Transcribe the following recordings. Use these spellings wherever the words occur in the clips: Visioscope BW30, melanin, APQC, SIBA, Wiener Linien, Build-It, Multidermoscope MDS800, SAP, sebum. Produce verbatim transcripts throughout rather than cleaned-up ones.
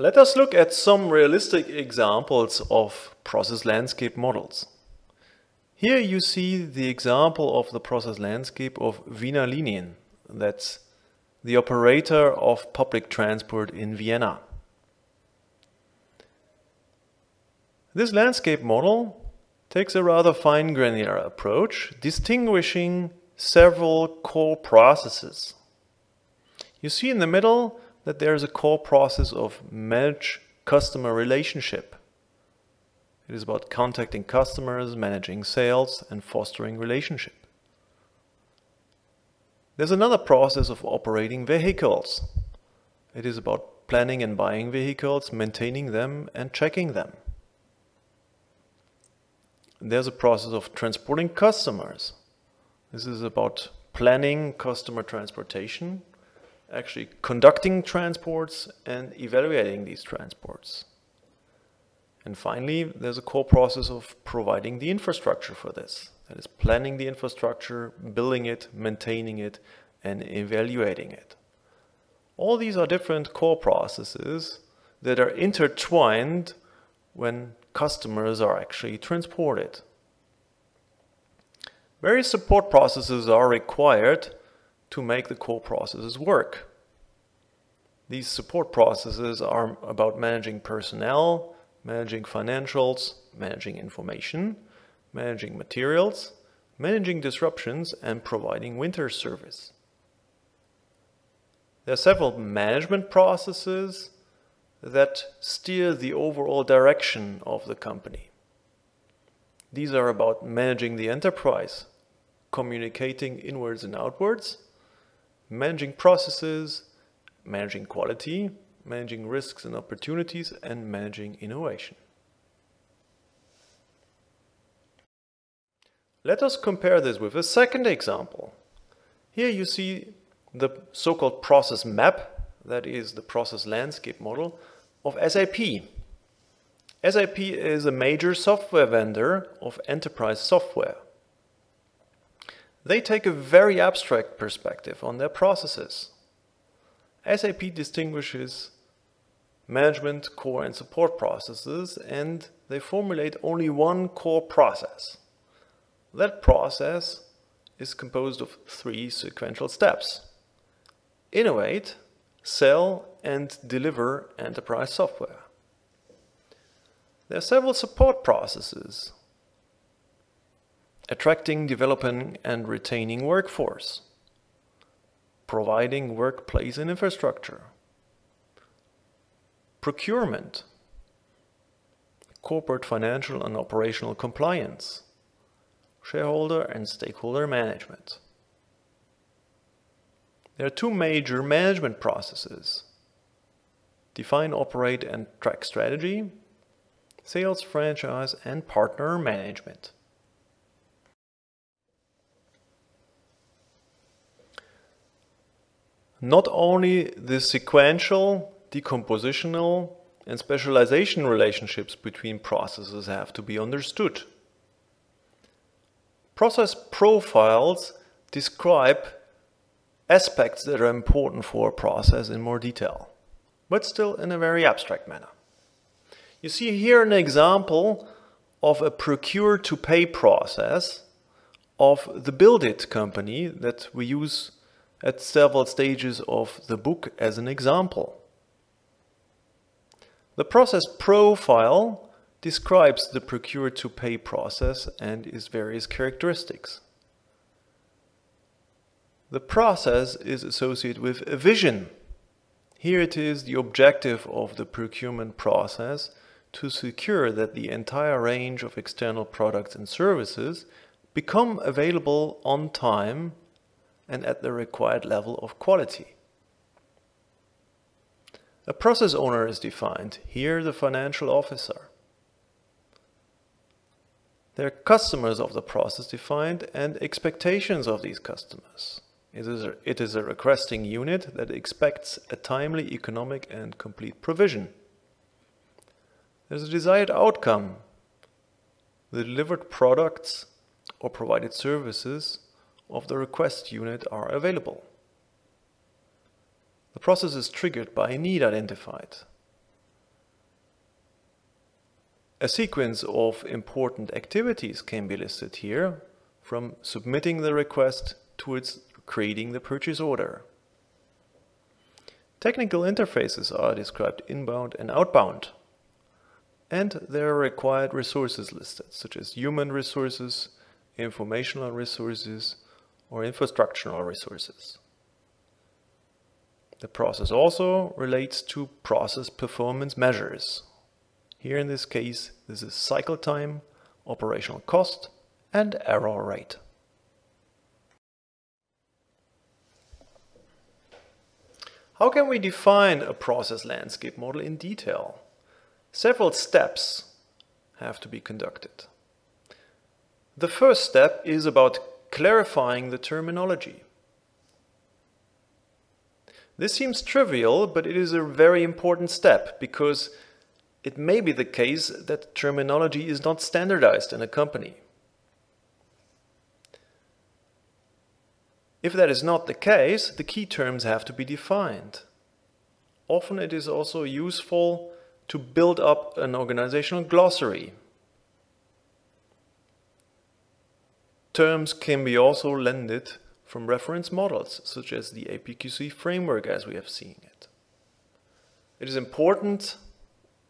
Let us look at some realistic examples of process landscape models. Here you see the example of the process landscape of Wiener Linien, that's the operator of public transport in Vienna. This landscape model takes a rather fine granular approach, distinguishing several core processes. You see in the middle that there is a core process of manage customer relationship. It is about contacting customers, managing sales, and fostering relationship. There's another process of operating vehicles. It is about planning and buying vehicles, maintaining them, and checking them. There's a process of transporting customers. This is about planning customer transportation, actually conducting transports and evaluating these transports. And finally, there's a core process of providing the infrastructure for this. That is planning the infrastructure, building it, maintaining it, and evaluating it. All these are different core processes that are intertwined when customers are actually transported. Various support processes are required to make the core processes work. These support processes are about managing personnel, managing financials, managing information, managing materials, managing disruptions, and providing winter service. There are several management processes that steer the overall direction of the company. These are about managing the enterprise, communicating inwards and outwards, managing processes, managing quality, managing risks and opportunities, and managing innovation. Let us compare this with a second example. Here you see the so-called process map, that is the process landscape model of S A P. S A P is a major software vendor of enterprise software. They take a very abstract perspective on their processes. S A P distinguishes management, core, and support processes, and they formulate only one core process. That process is composed of three sequential steps: innovate, sell, and deliver enterprise software. There are several support processes: attracting, developing, and retaining workforce, providing workplace and infrastructure, procurement, corporate financial and operational compliance, shareholder and stakeholder management. There are two major management processes: define, operate, and track strategy, sales, franchise, and partner management. Not only the sequential, decompositional, and specialization relationships between processes have to be understood. Process profiles describe aspects that are important for a process in more detail, but still in a very abstract manner. You see here an example of a procure-to-pay process of the Build-It company that we use at several stages of the book as an example. The process profile describes the procure-to-pay process and its various characteristics. The process is associated with a vision. Here it is the objective of the procurement process to secure that the entire range of external products and services become available on time and at the required level of quality. A process owner is defined, here the financial officer. There are customers of the process defined and expectations of these customers. It is a, it is a requesting unit that expects a timely, economic, and complete provision. There's a desired outcome, the delivered products or provided services of the request unit are available. The process is triggered by a need identified. A sequence of important activities can be listed here, from submitting the request towards creating the purchase order. Technical interfaces are described inbound and outbound. And there are required resources listed, such as human resources, informational resources, or infrastructural resources. The process also relates to process performance measures. Here in this case, this is cycle time, operational cost, and error rate. How can we define a process landscape model in detail? Several steps have to be conducted. The first step is about clarifying the terminology. This seems trivial, but it is a very important step because it may be the case that terminology is not standardized in a company. If that is not the case, the key terms have to be defined. Often it is also useful to build up an organizational glossary. Terms can be also lended from reference models, such as the A P Q C framework as we have seen it. It is important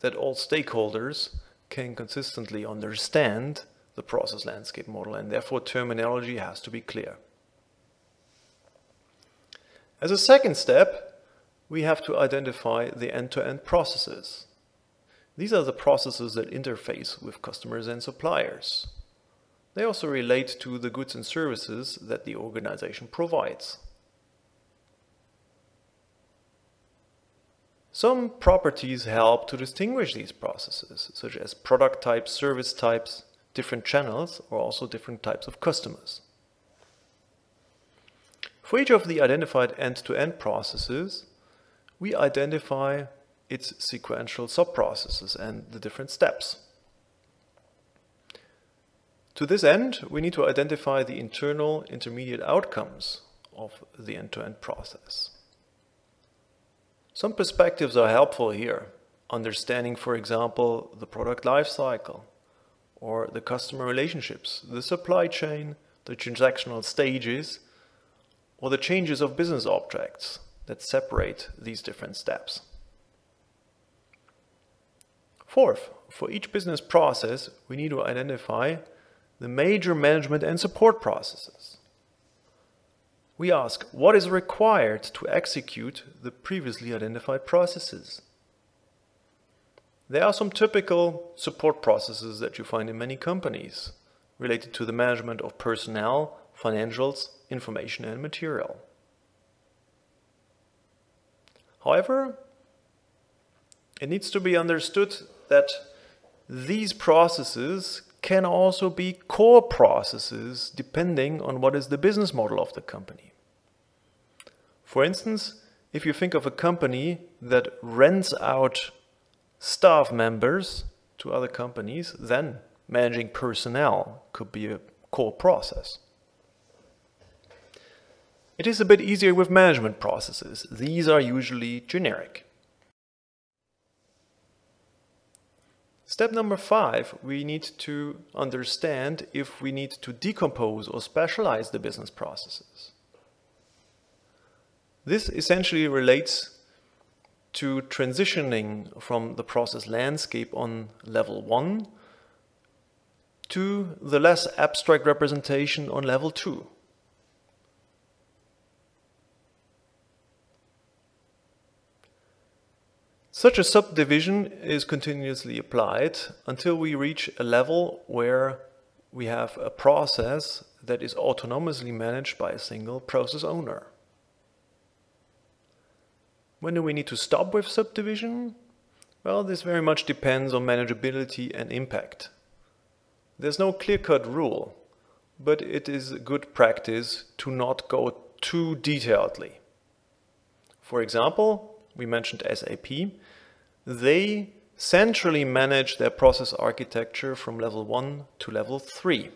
that all stakeholders can consistently understand the process landscape model, and therefore terminology has to be clear. As a second step, we have to identify the end-to-end processes. These are the processes that interface with customers and suppliers. They also relate to the goods and services that the organization provides. Some properties help to distinguish these processes, such as product types, service types, different channels, or also different types of customers. For each of the identified end-to-end processes, we identify its sequential sub-processes and the different steps. To this end, we need to identify the internal intermediate outcomes of the end-to-end process. Some perspectives are helpful here, understanding, for example, the product life cycle, or the customer relationships, the supply chain, the transactional stages, or the changes of business objects that separate these different steps. Fourth, for each business process, we need to identify the major management and support processes. We ask, what is required to execute the previously identified processes? There are some typical support processes that you find in many companies related to the management of personnel, financials, information, and material. However, it needs to be understood that these processes can also be core processes depending on what is the business model of the company. For instance, if you think of a company that rents out staff members to other companies, then managing personnel could be a core process. It is a bit easier with management processes. These are usually generic. Step number five, we need to understand if we need to decompose or specialize the business processes. This essentially relates to transitioning from the process landscape on level one to the less abstract representation on level two. Such a subdivision is continuously applied until we reach a level where we have a process that is autonomously managed by a single process owner. When do we need to stop with subdivision? Well, this very much depends on manageability and impact. There's no clear-cut rule, but it is good practice to not go too detailedly. For example, we mentioned S A P. They centrally manage their process architecture from level one to level three.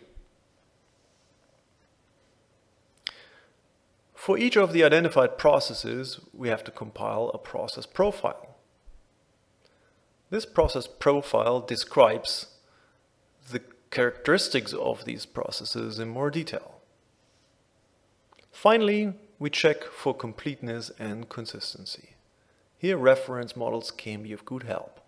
For each of the identified processes, we have to compile a process profile. This process profile describes the characteristics of these processes in more detail. Finally, we check for completeness and consistency. Here, reference models can be of good help.